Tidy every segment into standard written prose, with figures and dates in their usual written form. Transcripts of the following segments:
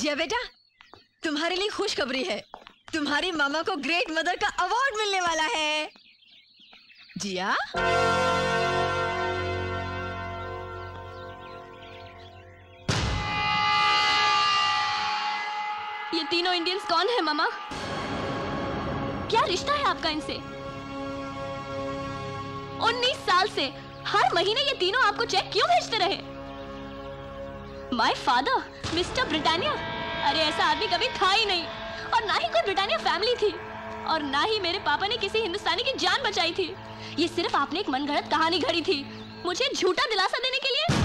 जय बेटा, तुम्हारे लिए खुशखबरी है। तुम्हारी मामा को ग्रेट मदर का अवार्ड मिलने वाला है। जिया, ये तीनों इंडियंस कौन है मामा? क्या रिश्ता है आपका इनसे? 19 साल से हर महीने ये तीनों आपको चेक क्यों भेजते रहे? माय फादर मिस्टर ब्रिटानिया, अरे ऐसा आदमी कभी था ही नहीं, और ना ही कोई ब्रिटानिया फैमिली थी, और ना ही मेरे पापा ने किसी हिंदुस्तानी की जान बचाई थी। ये सिर्फ आपने एक मनगढ़ंत कहानी गढ़ी थी मुझे झूठा दिलासा देने के लिए।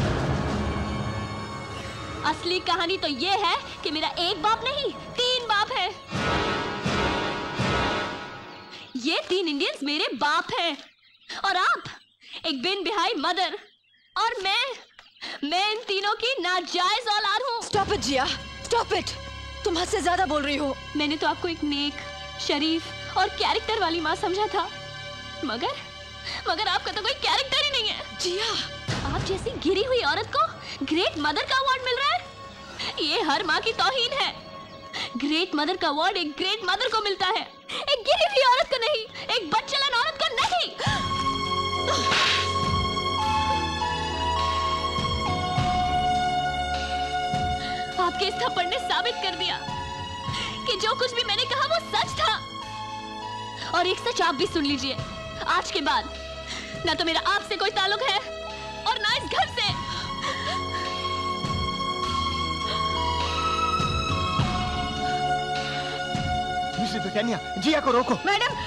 असली कहानी तो ये है कि मेरा एक बाप नहीं, 3 बाप है। ये 3 इंडियंस मेरे बाप हैं, और आप एक बिन बिहाई मदर, और मैं इन तीनों की नाजायज औलाद हूँ। Stop it Jiya, stop it, तुम हद से ज्यादा बोल रही हो। मैंने तो आपको एक नेक, शरीफ और कैरेक्टर वाली माँ समझा था, मगर आपका तो कोई कैरेक्टर ही नहीं है। जिया, आप जैसी गिरी हुई औरत को ग्रेट मदर का अवार्ड मिल रहा है, ये हर माँ की तौहीन है। ग्रेट मदर का अवार्ड एक ग्रेट मदर को मिलता है, एक गिरी हुई औरत को नहीं, एक बच्चलन औरत को नहीं। आपके इस थप्पड़ ने साबित कर दिया कि जो कुछ भी मैंने कहा वो सच था। और एक सच आप भी सुन लीजिए, आज के बाद ना तो मेरा आपसे कोई ताल्लुक है और ना इस घर से। मिसेस ब्रिटानिया, जिया को रोको। Madam,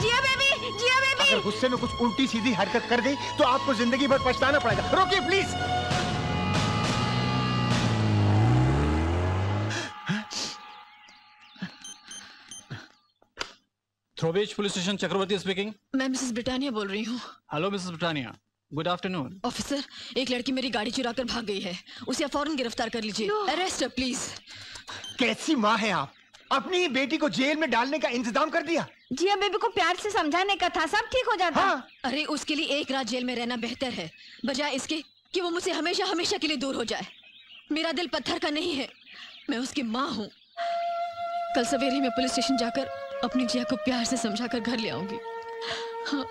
Jiya baby, Jiya baby. अगर गुस्से में कुछ उल्टी सीधी हरकत कर दी तो आपको जिंदगी भर पछताना पड़ेगा। रोकिए प्लीज। थ्रोवेज पुलिस स्टेशन, चक्रवर्ती स्पीकिंग। मैं मिसेस ब्रिटानिया बोल रही हूँ। Hello Mrs Britannia, good afternoon. Officer, एक लड़की मेरी गाड़ी चुरा कर भाग गई है, उसे आप फौरन गिरफ्तार कर लीजिए। Arrest please. कैसी माँ है आप, अपनी ही बेटी को जेल में डालने का इंतजाम कर दिया। जिया बेबी को प्यार से समझाने का था, सब ठीक हो जाता। हाँ। अरे उसके लिए एक रात जेल में रहना बेहतर है बजाय इसके कि वो मुझसे हमेशा हमेशा के लिए दूर हो जाए। मेरा दिल पत्थर का नहीं है, मैं उसकी माँ हूँ। कल सवेरे मैं पुलिस स्टेशन जाकर अपनी जिया को प्यार से समझाकर घर ले आऊंगी। हाँ।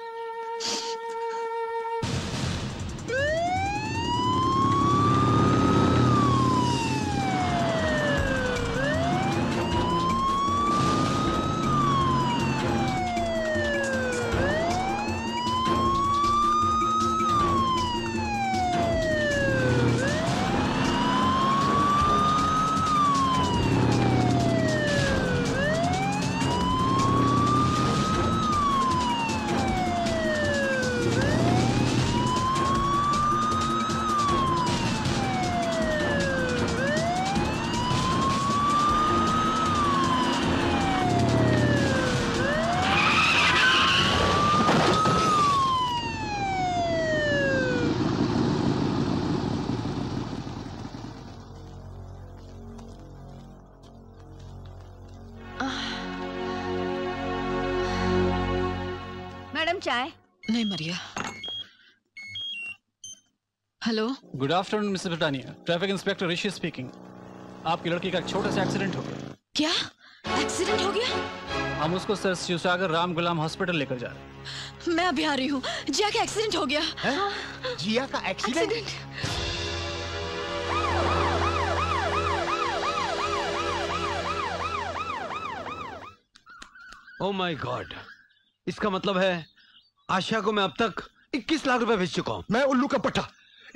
नहीं Maria. Hello, good afternoon Mrs Britannia, traffic inspector Rishi speaking. आपकी लड़की का एक छोटा सा एक्सीडेंट हो गया। क्या एक्सीडेंट हो गया? हम उसको सर शिव सागर रामगुलाम हॉस्पिटल लेकर जा रहे। मैं अभी आ रही हूँ। जिया का एक्सीडेंट हो गया। हाँ। जिया का एक्सीडेंट? ओह माय गॉड, इसका मतलब है आशा को मैं अब तक 21 लाख रुपए भेज चुका हूँ। मैं उल्लू का पट्टा,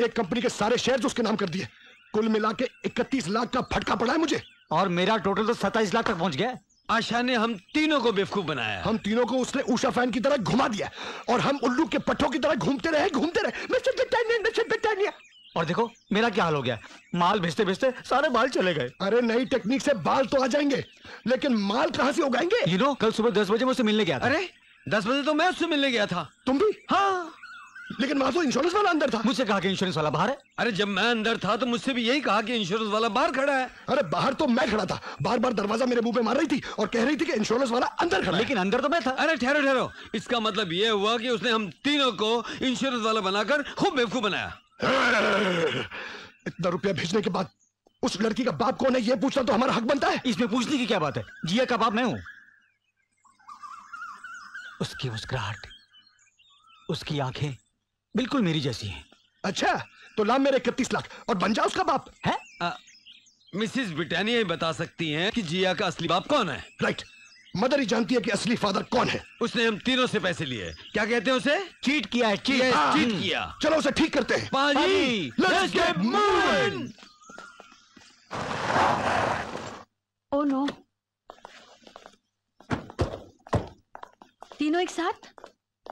एक कंपनी के सारे शेयर उसके नाम कर दिए। कुल मिला के 31 लाख का फटका पड़ा है मुझे, और मेरा टोटल तो 27 लाख तक पहुँच गया। आशा ने हम तीनों को बेवकूफ बनाया, हम तीनों को उसने उषा फैन की तरह घुमा दिया, और हम उल्लू के पट्टों की तरह घूमते रहे। Mister Britannia. और देखो मेरा क्या हाल हो गया, माल भेजते भेजते सारे बाल चले गए। अरे नई टेक्निक से बाल तो आ जाएंगे, लेकिन माल कहाँ से उगाएंगे? यू नो, कल सुबह 10 बजे मुझसे मिलने गया था। अरे 10 बजे तो मैं उससे मिलने गया था। तुम भी? हाँ, लेकिन वहां तो इंश्योरेंस वाला अंदर था। मुझसे कहा कि इंश्योरेंस वाला बाहर है। अरे जब मैं अंदर था तो मुझसे भी यही कहा कि इंश्योरेंस वाला बाहर खड़ा है। अरे बाहर तो मैं खड़ा था, बार बार दरवाजा मेरे मुंह पे मार रही थी और कह रही थी कि इंश्योरेंस वाला अंदर खड़ा, लेकिन अंदर तो मैं था। अरे ठहरो, इसका मतलब ये हुआ कि उसने हम तीनों को इंश्योरेंस वाला बनाकर खूब बेवकूफ बनाया। इतना रुपया भेजने के बाद उस लड़की का बाप कौन है ये पूछना तो हमारा हक बनता है। इसमें पूछने की क्या बात है, जिया का बाप मैं हूं। उसकी मुस्कुराहट, उसकी आंखें बिल्कुल मेरी जैसी हैं। अच्छा तो ला मेरे 31 लाख और बन जा उसका बाप। है मिसेस ब्रिटानिया ही बता सकती हैं कि जिया का असली बाप कौन है। राइट, मदर ही जानती है कि असली फादर कौन है। उसने हम तीनों से पैसे लिए, क्या कहते हैं उसे, चीट किया है। चीट चीट किया। चलो उसे ठीक करते हैं। पाजी, let's get moving। Oh no, तीनों एक साथ।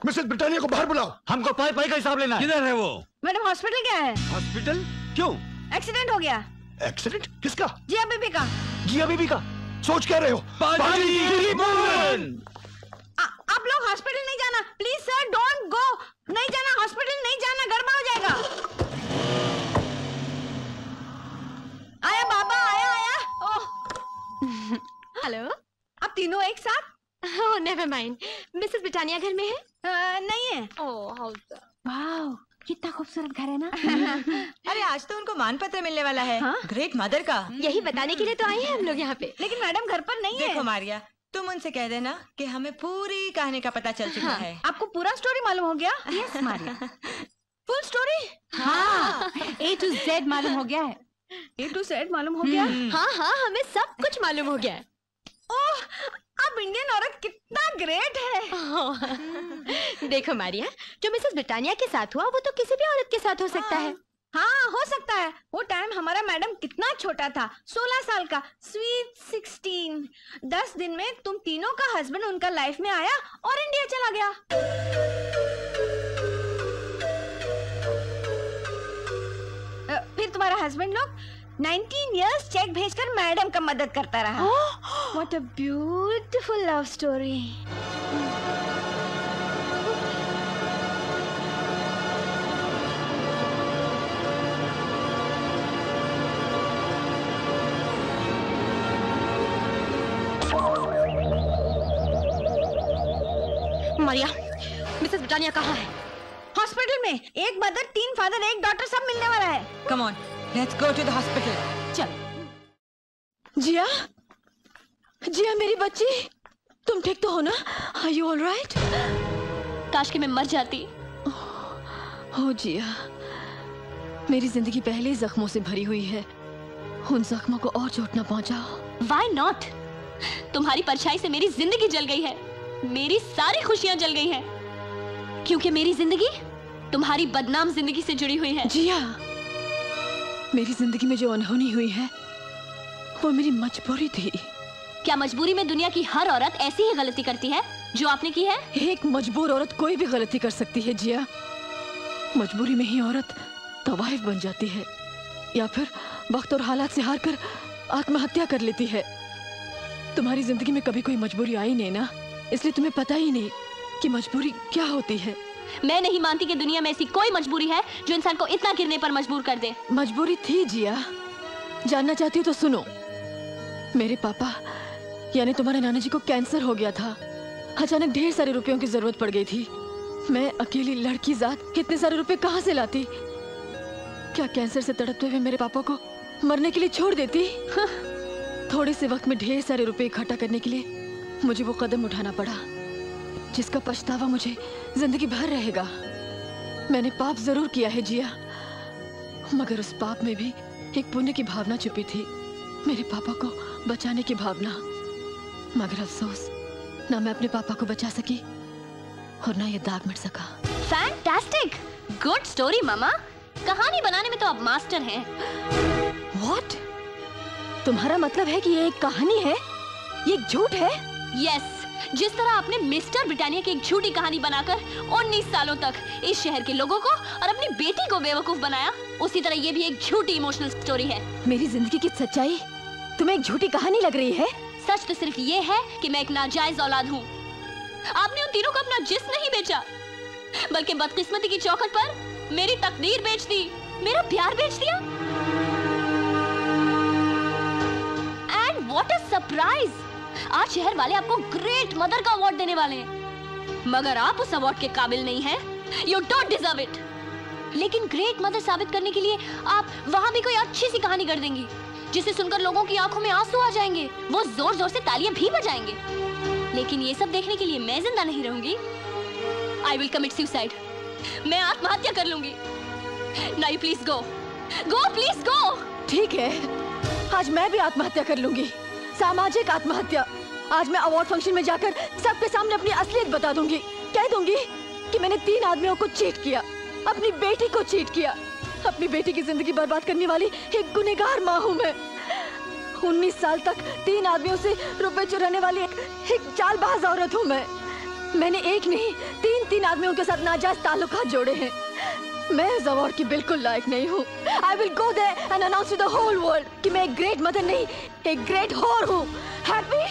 मिसेस ब्रिटानिया को बाहर बुलाओ, हमको पाई का हिसाब लेना है। किधर है वो? मैडम हॉस्पिटल गया है। हॉस्पिटल क्यों? एक्सीडेंट हो गया। एक्सीडेंट किसका? जिया बीबी का। जिया बीबी का? सोच क्या रहे हो? आप लोग हॉस्पिटल नहीं जाना प्लीज सर, डोंट गो। नहीं जाना हॉस्पिटल, नहीं जाना, गड़बड़ हो जाएगा। आया बाबा, आया आया। ओह हेलो, आप तीनों एक साथ? Oh never mind. Mrs Britannia घर में है? नहीं है। ओह हाउ वाओ, कितना खूबसूरत घर है ना। अरे आज तो उनको मान पत्र मिलने वाला है ग्रेट मदर का। यही बताने के लिए तो आए हैं हम लोग यहाँ पे। लेकिन मैडम घर पर नहीं है। देखो मारिया, तुम उनसे कह देना कि हमें पूरी कहानी का पता चल चुका है। आपको पूरा स्टोरी मालूम हो गया? Yes Maria, full story. हाँ A to Z मालूम हो गया है। A to Z मालूम हो गया। हाँ, हमें सब कुछ मालूम हो गया है। ओह अब इंडियन औरत कितना ग्रेट है। देखो मारिया, जो मिसेस ब्रिटानिया के साथ हुआ वो तो किसी भी औरत के साथ हो सकता है। हाँ हो सकता है। वो टाइम हमारा मैडम कितना छोटा था, 16 साल का, स्वीट 16। 10 दिन में तुम तीनों का हस्बैंड उनका लाइफ में आया और इंडिया चला गया। फिर तुम्हारा हस्बैंड लोग 19 इयर्स चेक भेजकर मैडम का मदद करता रहा। What a beautiful love story. Maria, Mrs Britannia कहाँ है? हॉस्पिटल में। एक मदर, 3 फादर, एक डॉटर, सब मिलने वाला है। Come on, let's go to the hospital. चल। जिया, जिया मेरी बच्ची, तुम ठीक तो हो ना? Are you all right? काश कि मैं मर जाती। हो जिया, मेरी जिंदगी पहले ही जख्मों से भरी हुई है, उन जख्मों को और चोट न पहुंचाओ। Why not? तुम्हारी परछाई से मेरी जिंदगी जल गई है, मेरी सारी खुशियां जल गई हैं, क्योंकि मेरी जिंदगी तुम्हारी बदनाम जिंदगी से जुड़ी हुई है। जिया, मेरी जिंदगी में जो अनहोनी हुई है वो मेरी मजबूरी थी। क्या मजबूरी में दुनिया की हर औरत ऐसी ही गलती करती है जो आपने की है? एक मजबूर औरत कोई भी गलती कर सकती है जिया। मजबूरी में ही औरत तवाइफ बन जाती है या फिर वक्त और हालात से हार कर आत्महत्या कर लेती है। तुम्हारी जिंदगी में कभी कोई मजबूरी आई नहीं ना, इसलिए तुम्हें पता ही नहीं कि मजबूरी क्या होती है। मैं नहीं मानती कि दुनिया में ऐसी कोई मजबूरी है जो इंसान को इतना गिरने पर मजबूर कर दे। मजबूरी थी जिया, जानना चाहती हो तो सुनो। मेरे पापा यानी तुम्हारे नाना जी को कैंसर हो गया था। अचानक ढेर सारे रुपयों की जरूरत पड़ गई थी। मैं अकेली लड़की जात कितने सारे रुपए कहाँ से लाती? क्या कैंसर से तड़पते हुए मेरे पापा को मरने के लिए छोड़ देती? थोड़े से वक्त में ढेर सारे रुपए इकट्ठा करने के लिए मुझे वो कदम उठाना पड़ा जिसका पछतावा मुझे जिंदगी भर रहेगा। मैंने पाप जरूर किया है जिया, मगर उस पाप में भी एक पुण्य की भावना छुपी थी, मेरे पापा को बचाने की भावना। मगर अफसोस, ना मैं अपने पापा को बचा सकी और ना ये दाग मिट सका। फैंटास्टिक, गुड स्टोरी मामा, कहानी बनाने में तो आप मास्टर हैं। व्हाट? तुम्हारा मतलब है कि ये एक कहानी है, ये एक झूठ है? यस, जिस तरह आपने मिस्टर ब्रिटानिया की एक झूठी कहानी बनाकर 19 सालों तक इस शहर के लोगों को और अपनी बेटी को बेवकूफ बनाया, उसी तरह ये भी एक झूठी इमोशनल स्टोरी है। मेरी जिंदगी की सच्चाई तुम्हें एक झूठी कहानी लग रही है? सच तो सिर्फ ये है कि मैं एक नाजायज औलाद हूँ। आपने उन तीनों को अपना जिस्म नहीं बेचा, बल्कि बदकिस्मती की चौखट पर मेरी तकदीर बेच दी, मेरा प्यार बेच दिया। एंड व्हाट अ सरप्राइज, आज शहर वाले आपको ग्रेट मदर का अवार्ड देने वाले हैं, मगर आप उस अवार्ड के काबिल नहीं हैं। You don't deserve it. लेकिन ग्रेट मदर साबित करने के लिए आप वहां भी कोई अच्छी सी कहानी कर देंगी जिसे सुनकर लोगों की आंखों में आंसू आ जाएंगे, वो जोर जोर से तालियां भी बजाएंगे। लेकिन ये सब देखने के लिए मैं जिंदा नहीं रहूंगी। I will commit suicide. मैं आत्महत्या कर लूंगी। नहीं, please go, go please go. ठीक है, आज मैं भी आत्महत्या कर लूंगी, सामाजिक आत्महत्या। आज मैं अवार्ड फंक्शन में जाकर सबके सामने अपनी असलियत बता दूंगी। कह दूंगी कि मैंने 3 आदमियों को चीट किया, अपनी बेटी को चीट किया। अपनी बेटी की जिंदगी बर्बाद करने वाली एक गुनहगार माँ हूँ मैं। 19 साल तक 3 आदमियों से रुपए चुराने वाली एक चालबाज औरत हूँ मैं। मैंने एक नहीं 3 आदमियों के साथ नाजायज ताल्लुकात जोड़े हैं। मैं इस अवार्ड की बिल्कुल लायक नहीं हूँ। I will go there and announce to the whole world कि मैं एक ग्रेट मदर नहीं, एक ग्रेट हूँ। हैप्पी